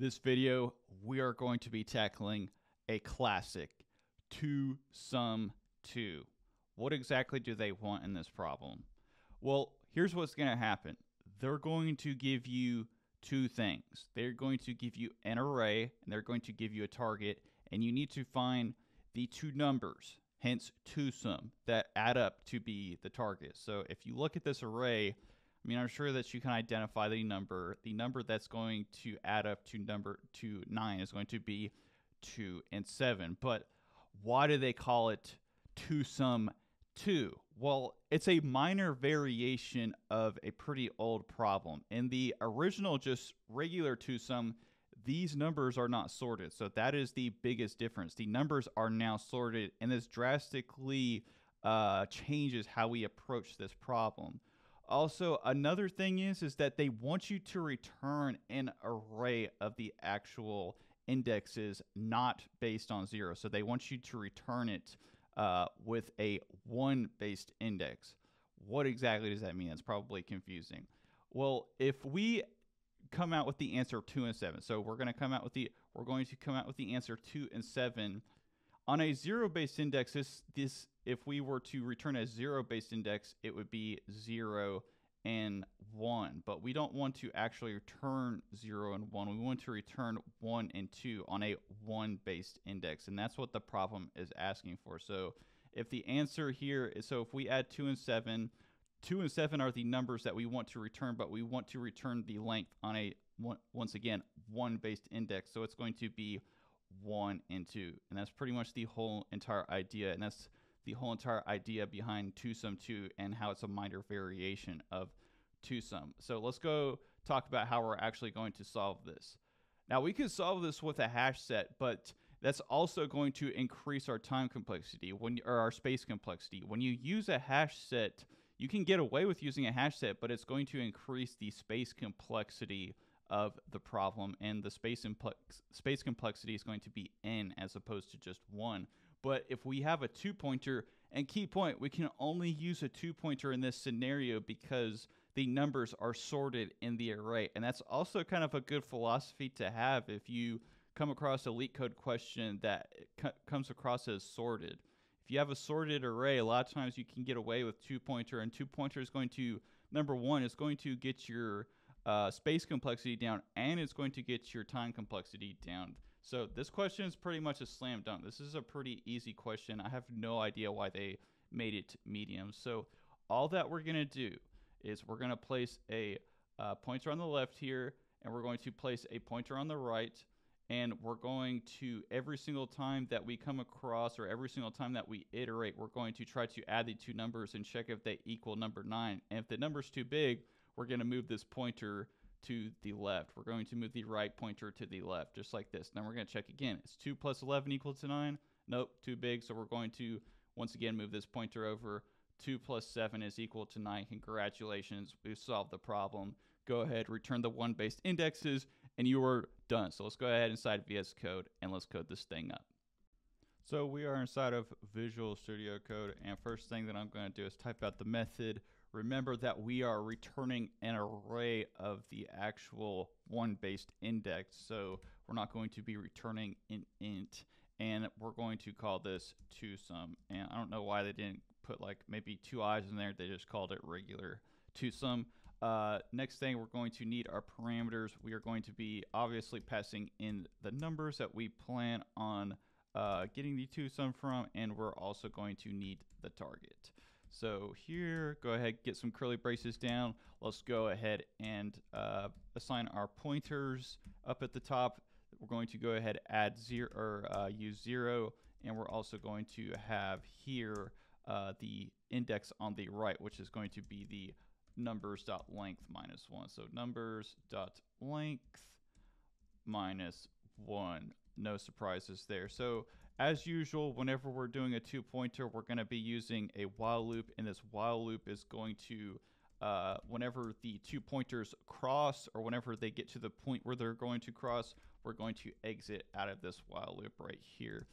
This video, we are going to be tackling a classic, 2 sum 2. What exactly do they want in this problem? Well, here's what's going to happen. They're going to give you two things. They're going to give you an array, and they're going to give you a target, and you need to find the two numbers, hence 2 sum, that add up to be the target. So if you look at this array, I mean, I'm sure that you can identify the number. The number that's going to add up to number 9 is going to be 2 and 7. But why do they call it 2 sum 2? Well, it's a minor variation of a pretty old problem. In the original, just regular 2 sum, these numbers are not sorted. So that is the biggest difference. The numbers are now sorted, and this drastically changes how we approach this problem. Also, another thing is that they want you to return an array of the actual indexes, not based on 0. So they want you to return it with a 1 based index. What exactly does that mean? That's probably confusing. Well, if we come out with the answer 2 and 7, so we're going to come out with the answer 2 and 7 on a 0 based index. This if we were to return a 0 based index, it would be 0 and 1, but we don't want to actually return 0 and 1. We want to return 1 and 2 on a 1 based index, and that's what the problem is asking for. So if the answer here is, so if we add 2 and 7, 2 and 7 are the numbers that we want to return, but we want to return the length on a, once again, 1 based index. So it's going to be 1 and 2, and that's pretty much the whole entire idea, and that's the whole entire idea behind 2 sum 2 and how it's a minor variation of 2 sum. So let's go talk about how we're actually going to solve this. Now, we can solve this with a hash set, but that's also going to increase our time complexity or our space complexity. When you use a hash set, you can get away with using a hash set, but it's going to increase the space complexity of the problem, and the space complexity is going to be n as opposed to just 1. But if we have a 2-pointer, and key point, we can only use a 2-pointer in this scenario because the numbers are sorted in the array. And that's also kind of a good philosophy to have if you come across a leak code question that comes across as sorted. If you have a sorted array, a lot of times you can get away with 2-pointer, and 2-pointer is going to, number one, it's going to get your space complexity down, and it's going to get your time complexity down. So this question is pretty much a slam dunk. This is a pretty easy question. I have no idea why they made it medium. So all that we're going to do is we're going to place a pointer on the left here, and we're going to place a pointer on the right, and we're going to, every single time that we come across or every single time that we iterate, we're going to try to add the two numbers and check if they equal number 9. And if the number's too big, we're going to move this pointer to the left. We're going to move the right pointer to the left, just like this. Then we're going to check again. Is 2 plus 11 equal to 9? Nope, too big. So we're going to once again move this pointer over. 2 plus 7 is equal to 9. Congratulations, we've solved the problem. Go ahead, return the 1 based indexes, and you are done. So let's go ahead inside VS Code and let's code this thing up. So we are inside of Visual Studio Code, and first thing that I'm going to do is type out the method. Remember that we are returning an array of the actual 1 based index. So we're not going to be returning an int, and we're going to call this 2 sum. And I don't know why they didn't put like maybe 2 i's in there. They just called it regular 2 sum. Next thing, we're going to need our parameters. We are going to be obviously passing in the numbers that we plan on getting the 2 sum from, and we're also going to need the target. So here, go ahead, get some curly braces down. Let's go ahead and assign our pointers up at the top. We're going to go ahead, add 0 or use 0, and we're also going to have here the index on the right, which is going to be the numbers.length minus 1. So numbers.length minus 1. No surprises there. So as usual, whenever we're doing a 2-pointer, we're going to be using a while loop, and this while loop is going to, whenever the 2 pointers cross, or whenever they get to the point where they're going to cross, we're going to exit out of this while loop right here.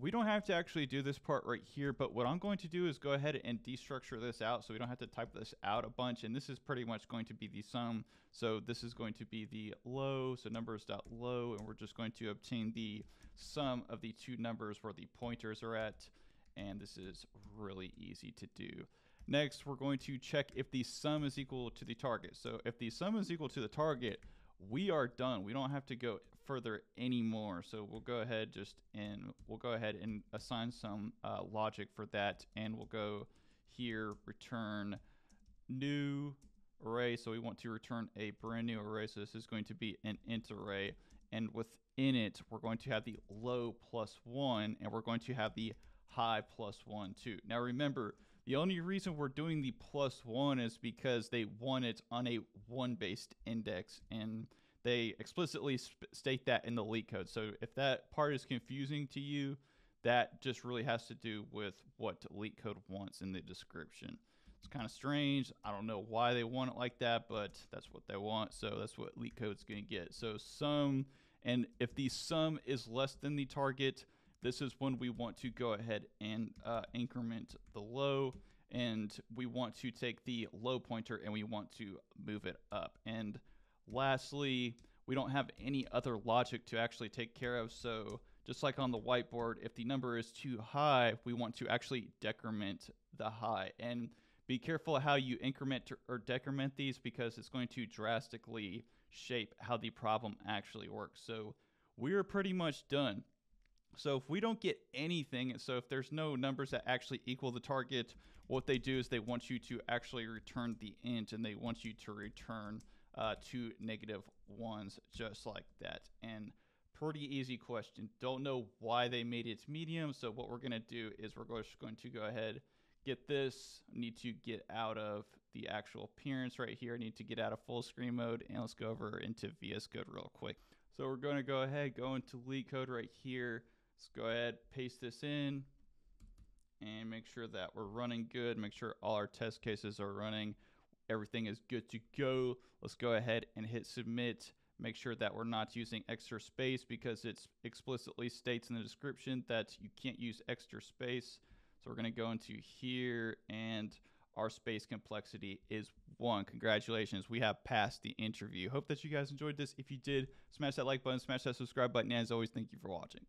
We don't have to actually do this part right here, but what I'm going to do is go ahead and destructure this out so we don't have to type this out a bunch. And this is pretty much going to be the sum. So this is going to be the low, so numbers.low, and we're just going to obtain the sum of the two numbers where the pointers are at. And this is really easy to do. Next, we're going to check if the sum is equal to the target. So if the sum is equal to the target, we are done. We don't have to go further anymore. So we'll go ahead and assign some logic for that. And we'll go here, return new array. So we want to return a brand new array. So this is going to be an int array. And within it, we're going to have the low plus one, and we're going to have the high plus one too. Now remember, the only reason we're doing the plus one is because they want it on a one based index, and they explicitly state that in the leak code. So if that part is confusing to you, that just really has to do with what leak code wants in the description. It's kind of strange. I don't know why they want it like that, but that's what they want. So that's what leak code's going to get. So sum, and if the sum is less than the target, this is when we want to go ahead and increment the low, and we want to take the low pointer and we want to move it up. And lastly, we don't have any other logic to actually take care of. So just like on the whiteboard, if the number is too high, we want to actually decrement the high. And be careful how you increment or decrement these, because it's going to drastically shape how the problem actually works. So we're pretty much done. So if we don't get anything, so if there's no numbers that actually equal the target, what they do is they want you to actually return the int, and they want you to return two negative ones just like that. And pretty easy question. Don't know why they made it medium. So what we're going to do is we're just going to go ahead, get this, need to get out of the actual appearance right here. I need to get out of full screen mode, and let's go over into VS Code real quick. So we're going to go ahead, go into leak code right here. Let's go ahead, paste this in and make sure that we're running good. Make sure all our test cases are running. Everything is good to go. Let's go ahead and hit submit. Make sure that we're not using extra space, because it explicitly states in the description that you can't use extra space. So we're going to go into here, and our space complexity is 1. Congratulations, we have passed the interview. Hope that you guys enjoyed this. If you did, smash that like button, smash that subscribe button. And as always, thank you for watching.